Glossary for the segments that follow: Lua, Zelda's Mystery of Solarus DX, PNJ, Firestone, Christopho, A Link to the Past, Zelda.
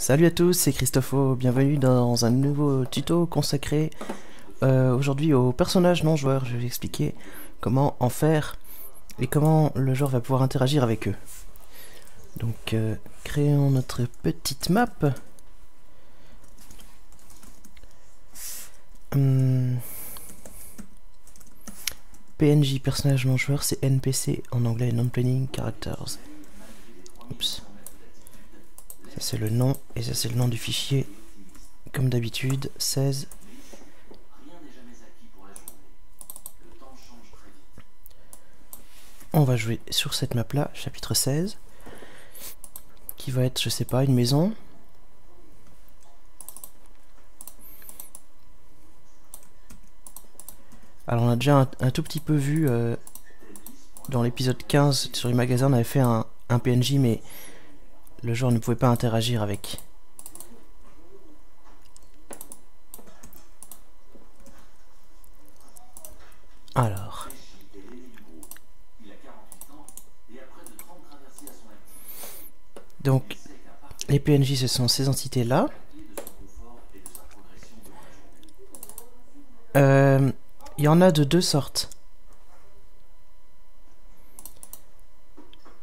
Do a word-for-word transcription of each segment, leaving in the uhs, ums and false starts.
Salut à tous, c'est Christopho, bienvenue dans un nouveau tuto consacré euh, aujourd'hui aux personnages non joueurs. Je vais vous expliquer comment en faire et comment le joueur va pouvoir interagir avec eux. Donc euh, créons notre petite map. Hum. P N J, personnage non joueur, c'est N P C en anglais, non-playing characters. Oups. Ça c'est le nom, et ça c'est le nom du fichier, comme d'habitude, seize. On va jouer sur cette map là, chapitre seize, qui va être, je sais pas, une maison. Alors on a déjà un, un tout petit peu vu, euh, dans l'épisode quinze, sur les magasins, on avait fait un, un P N J, mais le joueur ne pouvait pas interagir avec. Alors. Donc, les P N J, ce sont ces entités-là. Euh, il y en a de deux sortes.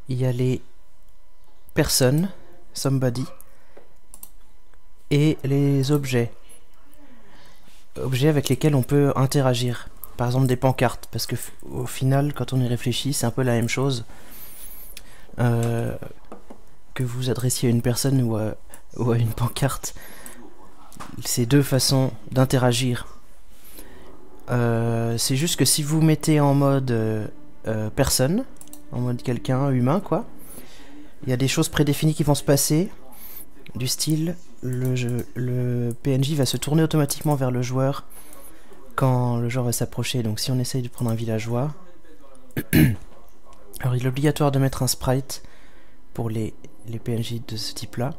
Il y a les personne, somebody, et les objets. Objets avec lesquels on peut interagir. Par exemple des pancartes, parce que au final, quand on y réfléchit, c'est un peu la même chose. Euh, que vous adressiez à une personne ou à, ou à une pancarte. C'est deux façons d'interagir. Euh, c'est juste que si vous mettez en mode euh, euh, personne, en mode quelqu'un humain, quoi, il y a des choses prédéfinies qui vont se passer, du style, le, jeu, le P N J va se tourner automatiquement vers le joueur quand le joueur va s'approcher. Donc si on essaye de prendre un villageois, alors il est obligatoire de mettre un sprite pour les, les P N J de ce type-là.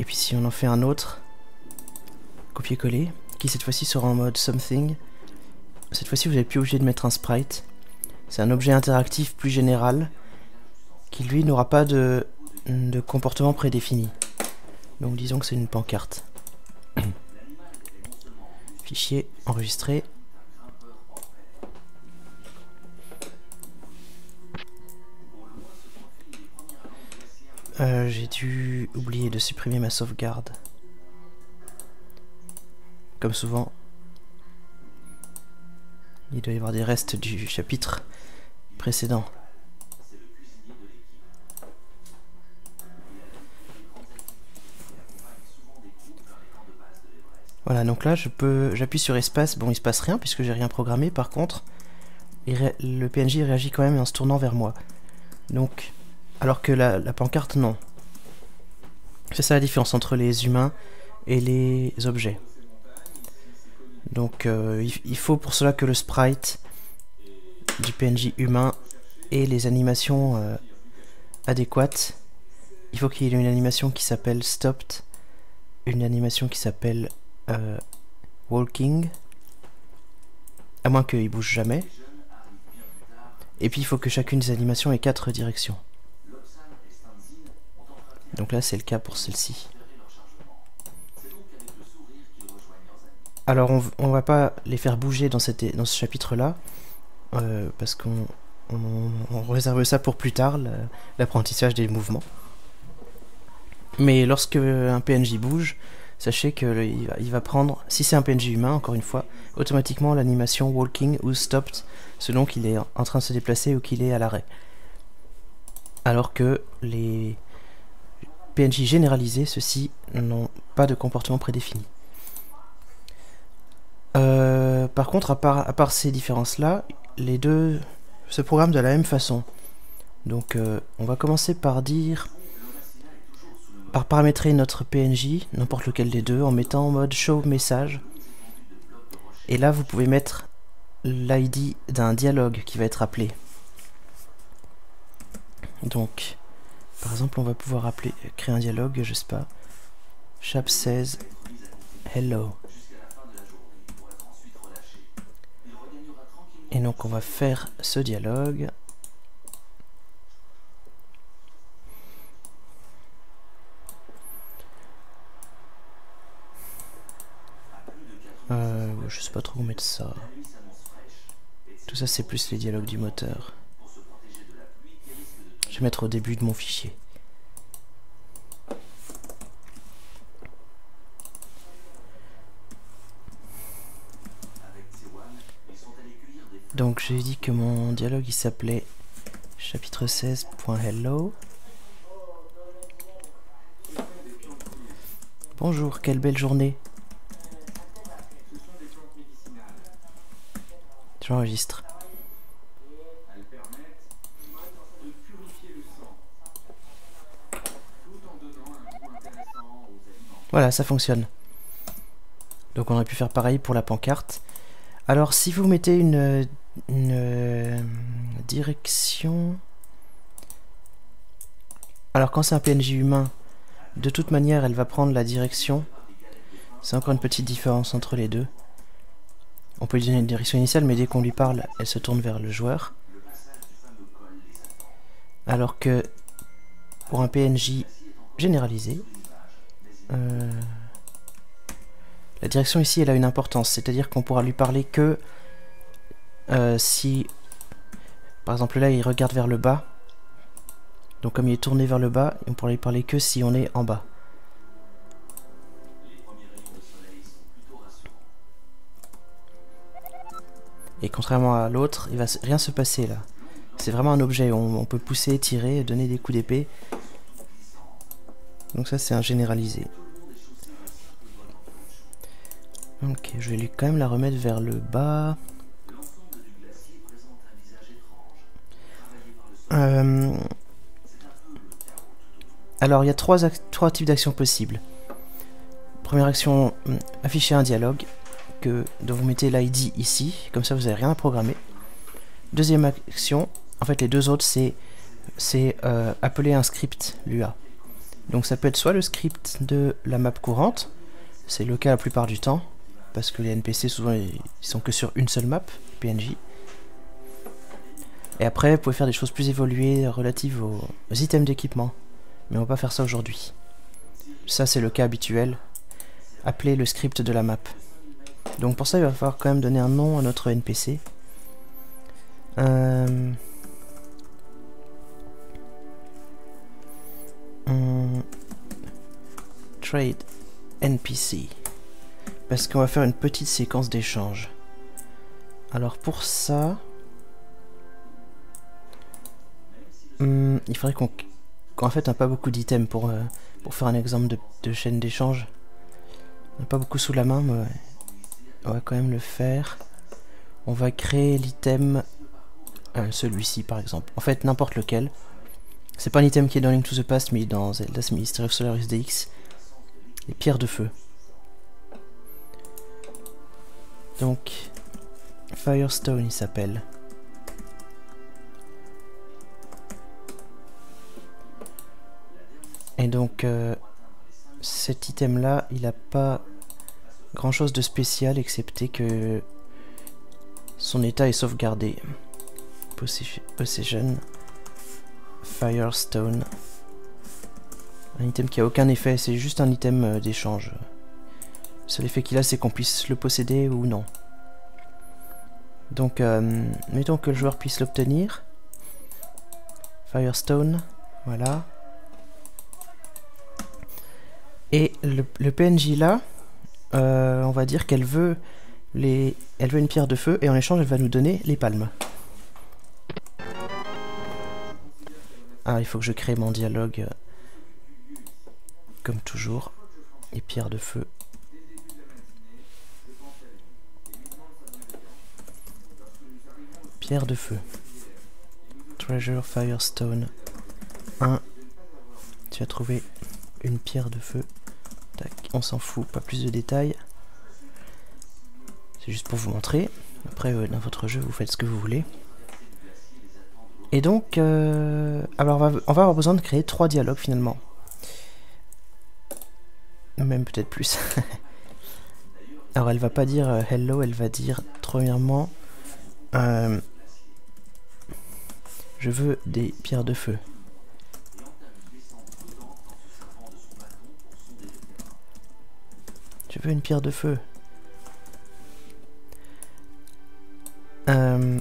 Et puis si on en fait un autre, copier-coller, qui cette fois-ci sera en mode something, cette fois-ci vous n'êtes plus obligé de mettre un sprite. C'est un objet interactif plus général, qui lui n'aura pas de, de comportement prédéfini. Donc disons que c'est une pancarte. Fichier, enregistré. Euh, j'ai dû oublier de supprimer ma sauvegarde. Comme souvent, il doit y avoir des restes du chapitre précédent. Voilà, donc là je peux, j'appuie sur espace, bon il se passe rien puisque j'ai rien programmé, par contre il ré, le P N J réagit quand même en se tournant vers moi. Donc, alors que la, la pancarte non. C'est ça la différence entre les humains et les objets. Donc euh, il, il faut pour cela que le sprite du P N J humain ait les animations euh, adéquates. Il faut qu'il y ait une animation qui s'appelle stopped, une animation qui s'appelle Euh, walking, à moins qu'il bouge jamais, et puis il faut que chacune des animations ait quatre directions. Donc là c'est le cas pour celle-ci. Alors on, on va pas les faire bouger dans, cette, dans ce chapitre là euh, parce qu'on on, on réserve ça pour plus tard, l'apprentissage des mouvements. Mais lorsque un P N J bouge, sachez qu'il va prendre, si c'est un P N J humain, encore une fois, automatiquement l'animation walking ou stopped, selon qu'il est en train de se déplacer ou qu'il est à l'arrêt. Alors que les P N J généralisés, ceux-ci, n'ont pas de comportement prédéfini. Euh, par contre, à part, à part ces différences-là, les deux se programment de la même façon. Donc euh, on va commencer par dire... par paramétrer notre P N J, n'importe lequel des deux, en mettant en mode show message. Et là vous pouvez mettre l'I D d'un dialogue qui va être appelé. Donc par exemple on va pouvoir appeler, créer un dialogue, je sais pas, Chap seize hello. Et donc on va faire ce dialogue. Euh, je sais pas trop où mettre ça. Tout ça, c'est plus les dialogues du moteur. Je vais mettre au début de mon fichier. Donc j'ai dit que mon dialogue il s'appelait chapitre seize.hello. Bonjour, quelle belle journée. J'enregistre. Voilà, ça fonctionne. Donc on aurait pu faire pareil pour la pancarte. Alors si vous mettez une, une direction... Alors quand c'est un P N J humain, de toute manière elle va prendre la direction. C'est encore une petite différence entre les deux. On peut lui donner une direction initiale, mais dès qu'on lui parle, elle se tourne vers le joueur. Alors que pour un P N J généralisé... Euh La direction ici, elle a une importance, c'est-à-dire qu'on pourra lui parler que euh, si, par exemple là, il regarde vers le bas. Donc comme il est tourné vers le bas, on pourra lui parler que si on est en bas. Et contrairement à l'autre, il va rien se passer là. C'est vraiment un objet, on, on peut pousser, tirer, donner des coups d'épée. Donc ça, c'est un généralisé. Ok, je vais lui quand même la remettre vers le bas. Euh... Alors, il y a trois, trois types d'actions possibles. Première action, afficher un dialogue que, dont vous mettez l'I D ici, comme ça vous n'avez rien à programmer. Deuxième action, en fait les deux autres, c'est euh, appeler un script Lua. Donc ça peut être soit le script de la map courante, c'est le cas la plupart du temps, parce que les N P C souvent ils sont que sur une seule map, P N J. Et après vous pouvez faire des choses plus évoluées relatives aux, aux items d'équipement, mais on va pas faire ça aujourd'hui. Ça c'est le cas habituel, appeler le script de la map. Donc pour ça il va falloir quand même donner un nom à notre N P C. Euh... Hum... Trade N P C. Parce qu'on va faire une petite séquence d'échange. Alors pour ça... Hum, il faudrait qu'on... qu'en fait on n'a pas beaucoup d'items pour, euh, pour faire un exemple de, de chaîne d'échange. On n'a pas beaucoup sous la main, mais on va quand même le faire. On va créer l'item... Euh, celui-ci par exemple. En fait n'importe lequel. C'est pas un item qui est dans A Link to the Past, mais dans Zelda's Mystery of Solarus D X. Les pierres de feu. Donc, Firestone il s'appelle. Et donc, euh, cet item là, il n'a pas grand chose de spécial excepté que son état est sauvegardé. Possession, Firestone. Un item qui a aucun effet, c'est juste un item d'échange. Le seul effet qu'il a, c'est qu'on puisse le posséder ou non. Donc, euh, mettons que le joueur puisse l'obtenir. Firestone, voilà. Et le, le P N J là, euh, on va dire qu'elle veut les, elle veut une pierre de feu et en échange, elle va nous donner les palmes. Ah, il faut que je crée mon dialogue, euh, comme toujours. Les pierres de feu. Pierre de feu. Treasure Firestone. un. Tu as trouvé une pierre de feu. Tac, on s'en fout, pas plus de détails. C'est juste pour vous montrer. Après, euh, dans votre jeu, vous faites ce que vous voulez. Et donc, euh, alors on va, on va avoir besoin de créer trois dialogues finalement. Même peut-être plus. Alors, elle va pas dire euh, hello, elle va dire premièrement. Euh, Je veux des pierres de feu. Je veux une pierre de feu. Euh...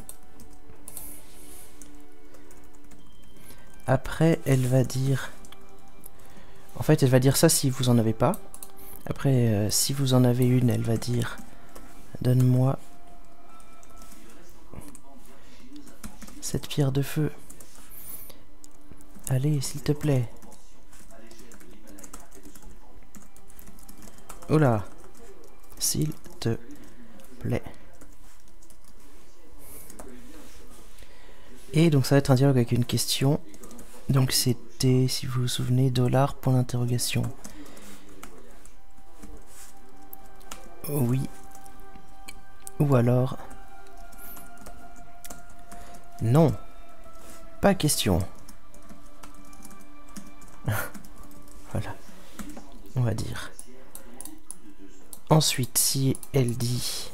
Après, elle va dire... En fait, elle va dire ça si vous en avez pas. Après, euh, si vous en avez une, elle va dire... Donne-moi... cette pierre de feu. Allez, s'il te plaît. Oula. S'il te plaît. Et donc ça va être un dialogue avec une question. Donc c'était, si vous vous souvenez, dollar point d'interrogation. Oui. Ou alors... Non. Pas question. Voilà. On va dire. Ensuite, si elle dit...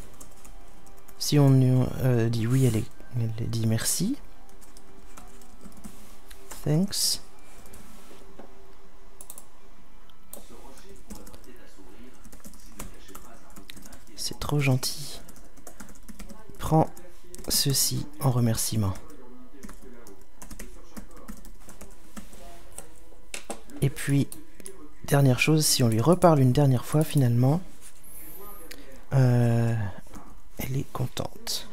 Si on euh, dit oui, elle, est, elle dit merci. Thanks. C'est trop gentil. Prends ceci en remerciement. Et puis, dernière chose, si on lui reparle une dernière fois, finalement... Euh, elle est contente.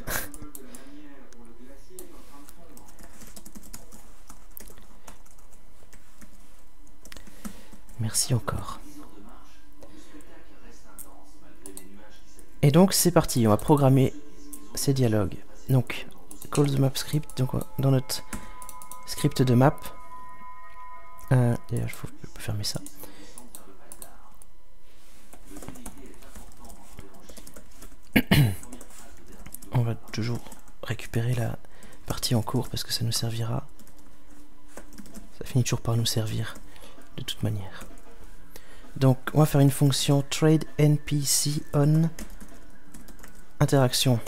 Merci encore. Et donc c'est parti, on va programmer ces dialogues. Donc call the map script, donc dans notre script de map. Euh, D'ailleurs, je peux fermer ça. On va toujours récupérer la partie en cours parce que ça nous servira. Ça finit toujours par nous servir de toute manière. Donc on va faire une fonction trade N P C on interaction.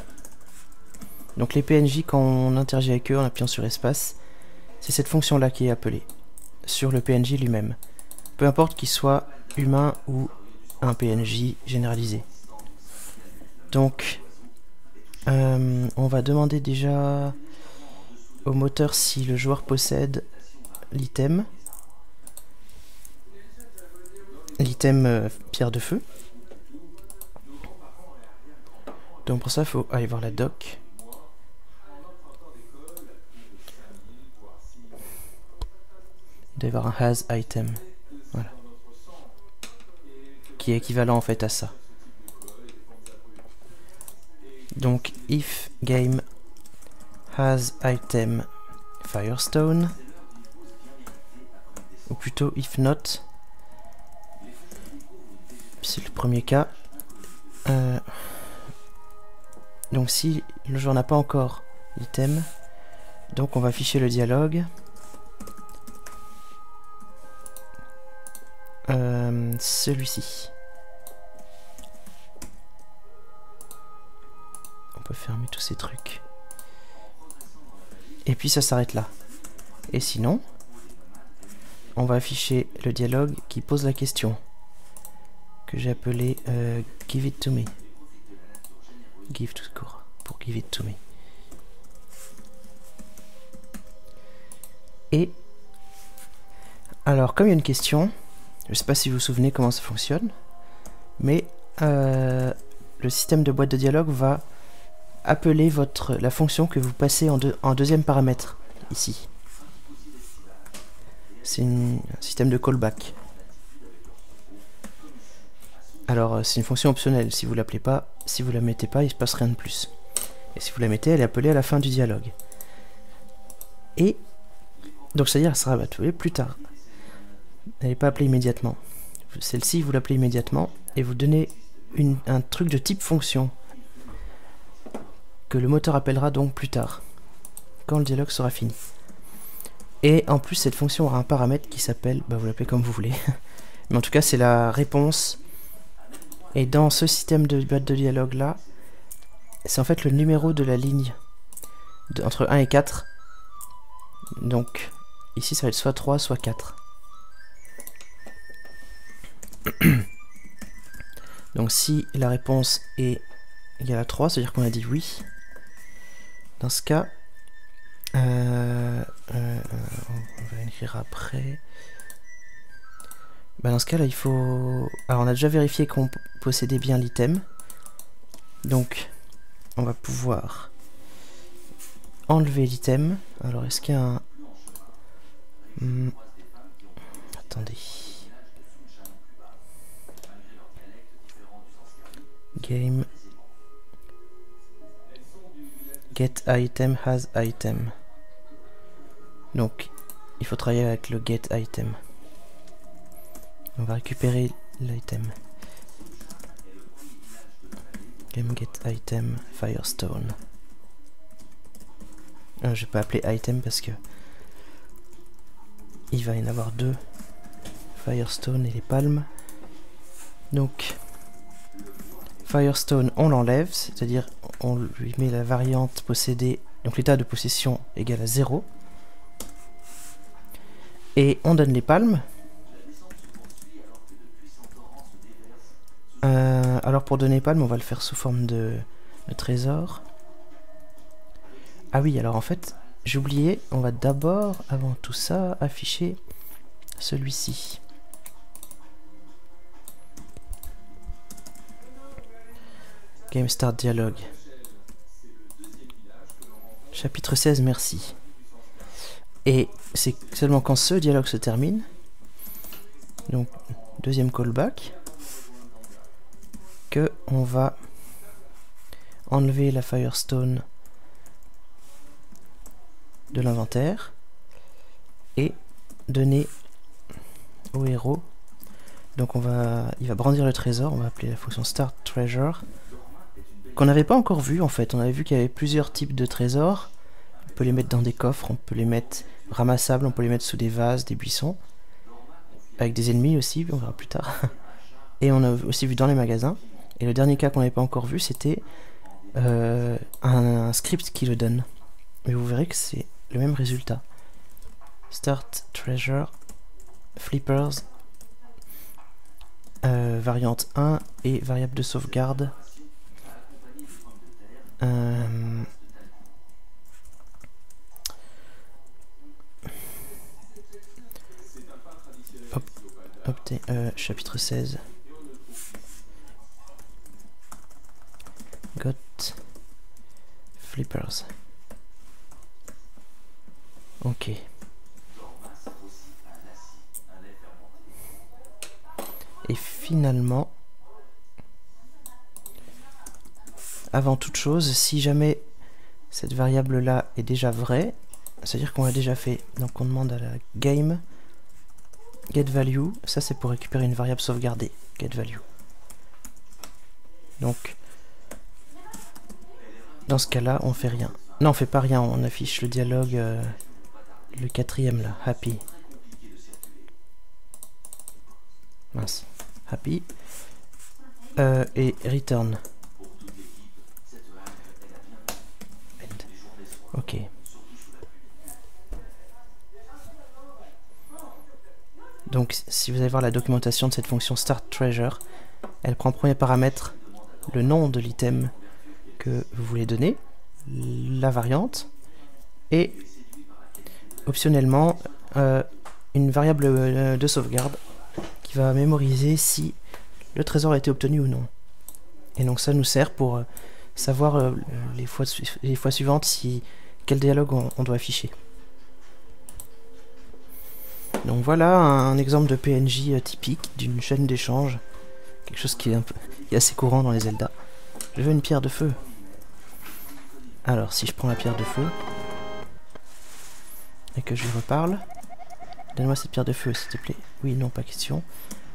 Donc les P N J, quand on interagit avec eux en appuyant sur espace, c'est cette fonction là qui est appelée sur le P N J lui-même, peu importe qu'il soit humain ou un P N J généralisé. Donc, euh, on va demander déjà au moteur si le joueur possède l'item, l'item euh, pierre de feu. Donc pour ça, il faut aller voir la doc. Il doit y avoir un has item, voilà, qui est équivalent en fait à ça. Donc, if game has item Firestone, ou plutôt if not, c'est le premier cas. Euh, donc, si le joueur n'a pas encore l'item, donc on va afficher le dialogue. Euh, Celui-ci. Fermer tous ces trucs et puis ça s'arrête là. Et sinon on va afficher le dialogue qui pose la question que j'ai appelé euh, give it to me, give tout court pour give it to me. Et alors comme il y a une question, je sais pas si vous vous souvenez comment ça fonctionne, mais euh, le système de boîte de dialogue va appeler votre, la fonction que vous passez en, deux, en deuxième paramètre, ici. C'est un système de callback. Alors, c'est une fonction optionnelle. Si vous l'appelez pas, si vous la mettez pas, il se passe rien de plus. Et si vous la mettez, elle est appelée à la fin du dialogue. Et, donc c'est-à-dire, elle sera appelée plus tard. Elle n'est pas appelée immédiatement. Celle-ci, vous l'appelez immédiatement, et vous donnez une, un truc de type fonction que le moteur appellera donc plus tard, quand le dialogue sera fini. Et en plus, cette fonction aura un paramètre qui s'appelle, bah vous l'appelez comme vous voulez, mais en tout cas c'est la réponse. Et dans ce système de boîte de dialogue là, c'est en fait le numéro de la ligne de, entre un et quatre. Donc ici ça va être soit trois, soit quatre. Donc si la réponse est égale à trois, c'est-à-dire qu'on a dit oui. Dans ce cas, euh, euh, on va écrire après. Bah dans ce cas là il faut... Alors on a déjà vérifié qu'on possédait bien l'item. Donc on va pouvoir enlever l'item. Alors est-ce qu'il y a un... Hmm. Attendez. Game. Get item has item. Donc il faut travailler avec le get item. On va récupérer l'item. Game get item Firestone. Euh, je vais pas appeler item parce que il va y en avoir deux. Firestone et les palmes. Donc Firestone on l'enlève, c'est-à-dire on lui met la variante possédée, donc l'état de possession égale à zéro. Et on donne les palmes. Euh, alors pour donner palme, on va le faire sous forme de, de trésor. Ah oui, alors en fait, j'ai oublié, on va d'abord, avant tout ça, afficher celui-ci. Game Start Dialogue. Chapitre seize, merci. Et c'est seulement quand ce dialogue se termine. Donc, deuxième callback. Que on va enlever la Firestone de l'inventaire et donner au héros. Donc on va, il va brandir le trésor. On va appeler la fonction Start Treasure qu'on n'avait pas encore vu en fait. On avait vu qu'il y avait plusieurs types de trésors. On peut les mettre dans des coffres, on peut les mettre ramassables, on peut les mettre sous des vases, des buissons, avec des ennemis aussi. On verra plus tard. Et on a aussi vu dans les magasins. Et le dernier cas qu'on n'avait pas encore vu, c'était euh, un, un script qui le donne. Mais vous verrez que c'est le même résultat. Start Treasure, Flippers, euh, variante un et variable de sauvegarde. Euh, op, opté, euh, chapitre seize. Got Flippers. Ok. Et finalement, avant toute chose, si jamais cette variable là est déjà vraie, c'est-à-dire qu'on l'a déjà fait, donc on demande à la game getValue, ça c'est pour récupérer une variable sauvegardée, getValue. Donc dans ce cas là, on fait rien. Non, on fait pas rien, on affiche le dialogue. Euh, Le quatrième là, happy. Mince, happy. Euh, et return. And. Ok. Donc, si vous allez voir la documentation de cette fonction start treasure, elle prend en premier paramètre le nom de l'item que vous voulez donner, la variante, et optionnellement euh, une variable euh, de sauvegarde qui va mémoriser si le trésor a été obtenu ou non. Et donc ça nous sert pour euh, savoir euh, les, fois, les fois suivantes si quel dialogue on, on doit afficher. Donc voilà un, un exemple de P N J euh, typique d'une chaîne d'échange, quelque chose qui est, un peu, qui est assez courant dans les Zelda. Je veux une pierre de feu. Alors si je prends la pierre de feu et que je lui reparle, donne-moi cette pierre de feu s'il te plaît. Oui, non, pas question.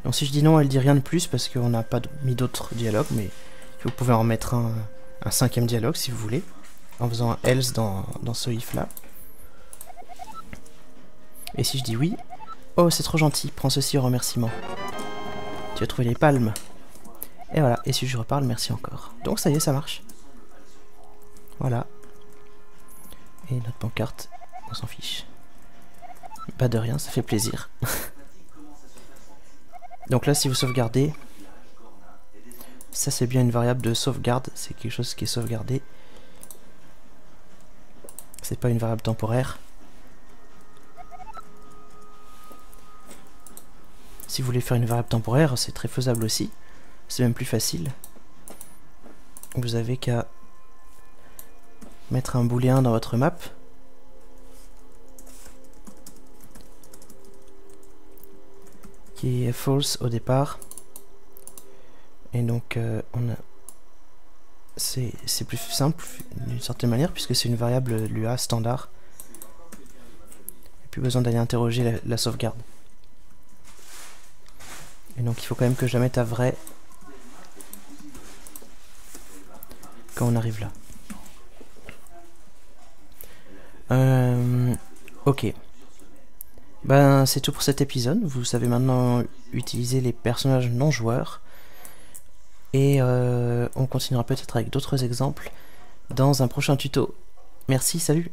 Donc si je dis non, elle dit rien de plus parce qu'on n'a pas mis d'autres dialogues, mais vous pouvez en mettre un, un cinquième dialogue si vous voulez, en faisant un else dans, dans ce if là. Et si je dis oui, oh c'est trop gentil, prends ceci en remerciement. Tu as trouvé les palmes. Et voilà, et si je reparle, merci encore. Donc ça y est, ça marche. Voilà. Et notre pancarte, on s'en fiche. Pas de rien, ça fait plaisir. Donc là, si vous sauvegardez, ça c'est bien une variable de sauvegarde, c'est quelque chose qui est sauvegardé. c'est pas une variable temporaire. Si vous voulez faire une variable temporaire, c'est très faisable aussi, c'est même plus facile. Vous avez qu'à mettre un booléen dans votre map. Qui est false au départ. Et donc euh, on a... c'est plus simple d'une certaine manière puisque c'est une variable Lua standard. Il n'y a plus besoin d'aller interroger la, la sauvegarde. Et donc il faut quand même que je mette à vrai quand on arrive là. Euh, ok. Ben c'est tout pour cet épisode. Vous savez maintenant utiliser les personnages non joueurs. Et euh, on continuera peut-être avec d'autres exemples dans un prochain tuto. Merci, salut!